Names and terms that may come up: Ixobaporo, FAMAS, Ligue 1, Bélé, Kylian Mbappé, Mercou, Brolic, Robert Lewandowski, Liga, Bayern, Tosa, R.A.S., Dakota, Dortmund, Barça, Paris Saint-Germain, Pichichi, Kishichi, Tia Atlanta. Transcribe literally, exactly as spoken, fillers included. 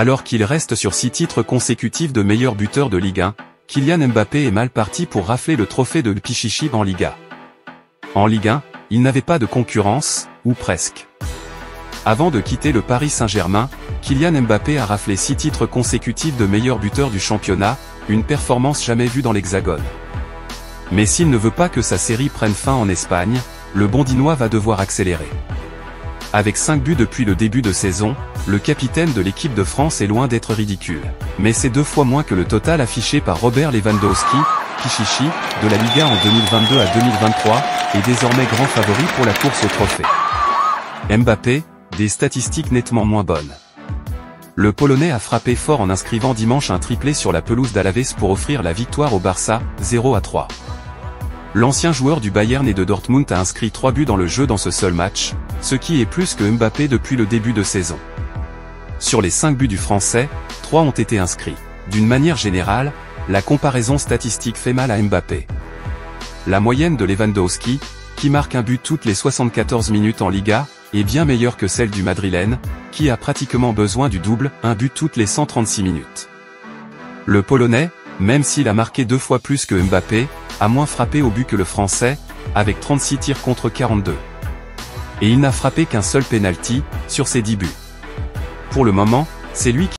Alors qu'il reste sur six titres consécutifs de meilleur buteur de Ligue un, Kylian Mbappé est mal parti pour rafler le trophée de Pichichi en Liga. En Ligue un, il n'avait pas de concurrence, ou presque. Avant de quitter le Paris Saint-Germain, Kylian Mbappé a raflé six titres consécutifs de meilleur buteur du championnat, une performance jamais vue dans l'Hexagone. Mais s'il ne veut pas que sa série prenne fin en Espagne, le Bondinois va devoir accélérer. Avec cinq buts depuis le début de saison, le capitaine de l'équipe de France est loin d'être ridicule. Mais c'est deux fois moins que le total affiché par Robert Lewandowski, Kishichi, de la Liga en deux mille vingt-deux à deux mille vingt-trois, et désormais grand favori pour la course au trophée. Mbappé, des statistiques nettement moins bonnes. Le Polonais a frappé fort en inscrivant dimanche un triplé sur la pelouse d'Alaves pour offrir la victoire au Barça, zéro à trois. L'ancien joueur du Bayern et de Dortmund a inscrit trois buts dans le jeu dans ce seul match, ce qui est plus que Mbappé depuis le début de saison. Sur les cinq buts du Français, trois ont été inscrits. D'une manière générale, la comparaison statistique fait mal à Mbappé. La moyenne de Lewandowski, qui marque un but toutes les soixante-quatorze minutes en Liga, est bien meilleure que celle du Madrilène, qui a pratiquement besoin du double, un but toutes les cent trente-six minutes. Le Polonais, même s'il a marqué deux fois plus que Mbappé, a moins frappé au but que le Français, avec trente-six tirs contre quarante-deux. Et il n'a frappé qu'un seul penalty, sur ses dix buts. Pour le moment, c'est lui qui